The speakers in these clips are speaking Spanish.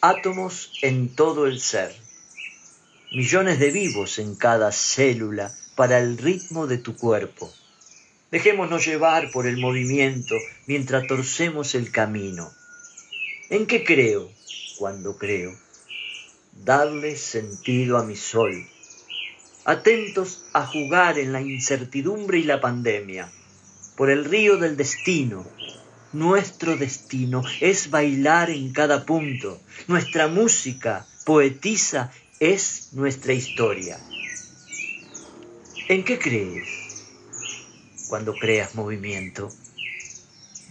átomos en todo el ser, millones de vivos en cada célula para el ritmo de tu cuerpo. Dejémonos llevar por el movimiento mientras torcemos el camino. ¿En qué creo cuando creo? Darle sentido a mi sol. Atentos a jugar en la incertidumbre y la pandemia. Por el río del destino. Nuestro destino es bailar en cada punto. Nuestra música poetiza, es nuestra historia. ¿En qué crees? Cuando creas movimiento,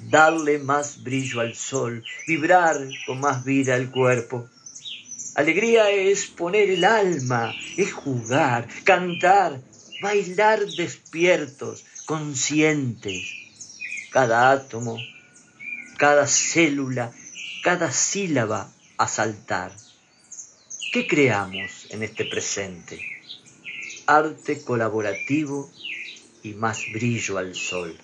darle más brillo al sol, vibrar con más vida al cuerpo. Alegría es poner el alma, es jugar, cantar, bailar despiertos, conscientes. Cada átomo, cada célula, cada sílaba a saltar. ¿Qué creamos en este presente? Arte colaborativo y más brillo al sol.